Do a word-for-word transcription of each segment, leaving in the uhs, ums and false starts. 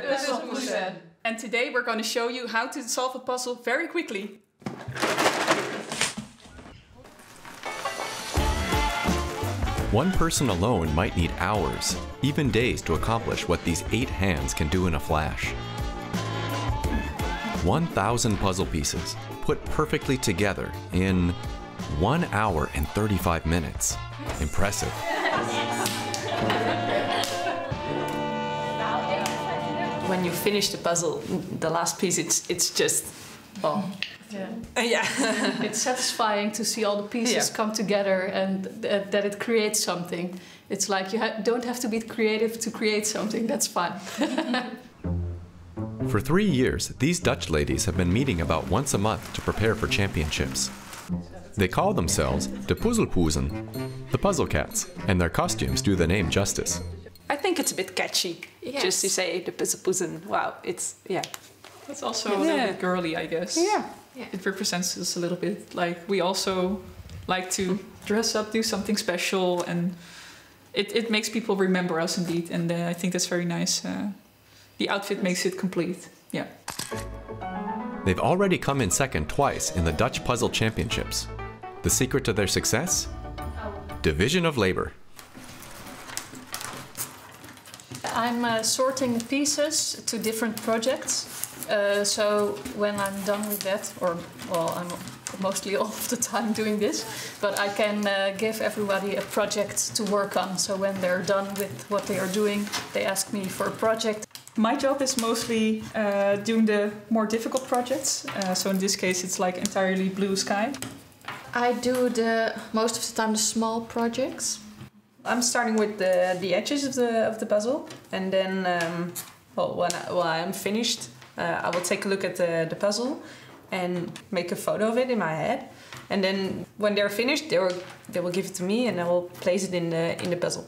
de Puzzelpoezen. And today we're going to show you how to solve a puzzle very quickly. One person alone might need hours, even days, to accomplish what these eight hands can do in a flash. one thousand puzzle pieces put perfectly together in one hour and thirty-five minutes. Impressive. When you finish the puzzle, the last piece, it's, it's just, oh. Yeah, yeah. It's satisfying to see all the pieces yeah. come together and th that it creates something. It's like you ha don't have to be creative to create something. That's fun. For three years, these Dutch ladies have been meeting about once a month to prepare for championships. They call themselves de Puzzelpoezen, the Puzzle Cats, and their costumes do the name justice. I think it's a bit catchy, yes. just to say de Puzzelpoezen. Wow, it's yeah. It's also yeah. a little bit girly, I guess. Yeah. Yeah. It represents us a little bit. Like, we also like to dress up, do something special, and it, it makes people remember us indeed. And uh, I think that's very nice. Uh, the outfit makes it complete. Yeah. They've already come in second twice in the Dutch Puzzle Championships. The secret to their success? Division of labor. I'm uh, sorting pieces to different projects. Uh, so when I'm done with that, or well, I'm mostly all of the time doing this, but I can uh, give everybody a project to work on. So when they're done with what they are doing, they ask me for a project. My job is mostly uh, doing the more difficult projects. Uh, so in this case, it's like entirely blue sky. I do the most of the time the small projects. I'm starting with the the edges of the of the puzzle, and then um, well, when I, when I'm finished. Uh, I will take a look at the, the puzzle and make a photo of it in my head. And then when they're finished, they will, they will give it to me and I will place it in the, in the puzzle.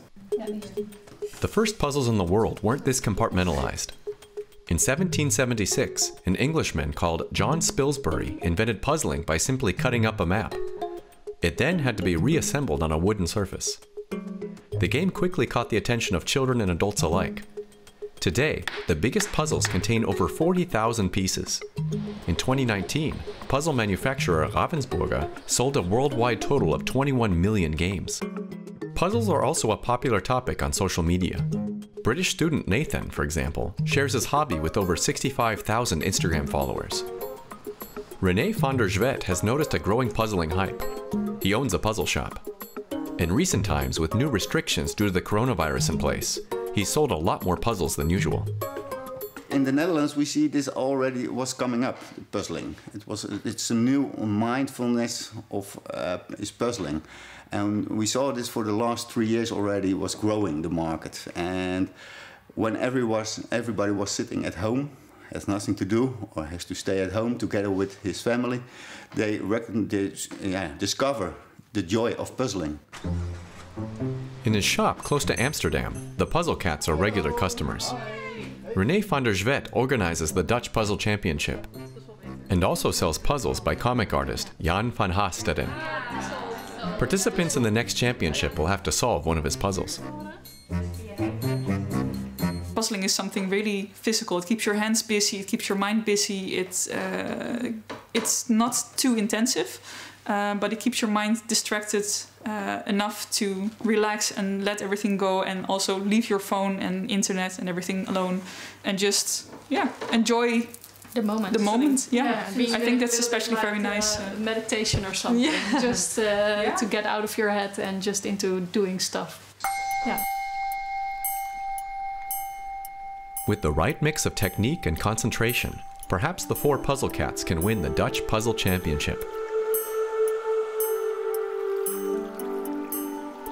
The first puzzles in the world weren't this compartmentalized. In seventeen seventy-six, an Englishman called John Spilsbury invented puzzling by simply cutting up a map. It then had to be reassembled on a wooden surface. The game quickly caught the attention of children and adults alike. Today, the biggest puzzles contain over forty thousand pieces. In twenty nineteen, puzzle manufacturer Ravensburger sold a worldwide total of twenty-one million games. Puzzles are also a popular topic on social media. British student Nathan, for example, shares his hobby with over sixty-five thousand Instagram followers. Rene van der Zwet has noticed a growing puzzling hype. He owns a puzzle shop. In recent times, with new restrictions due to the coronavirus in place, he sold a lot more puzzles than usual. In the Netherlands, we see this already was coming up, puzzling. It was, it's a new mindfulness of uh, is puzzling. And we saw this for the last three years already was growing the market. And when everyone, everybody was sitting at home, has nothing to do or has to stay at home together with his family, they, reckon they yeah, discover the joy of puzzling. In his shop close to Amsterdam, the Puzzle Cats are regular customers. Rene van der Zwet organizes the Dutch Puzzle Championship and also sells puzzles by comic artist Jan van Haasteren. Participants in the next championship will have to solve one of his puzzles. Puzzling is something really physical. It keeps your hands busy, it keeps your mind busy, it's, uh, it's not too intensive. Uh, but it keeps your mind distracted uh, enough to relax and let everything go, and also leave your phone and internet and everything alone, and just yeah enjoy the moment. The moment, yeah. yeah I think that's especially like very nice. Uh, meditation or something, yeah. just uh, yeah. to get out of your head and just into doing stuff. Yeah. With the right mix of technique and concentration, perhaps the four Puzzle Cats can win the Dutch Puzzle Championship.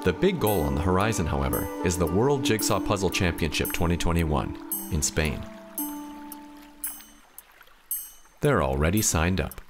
The big goal on the horizon, however, is the World Jigsaw Puzzle Championship twenty twenty-one in Spain. They're already signed up.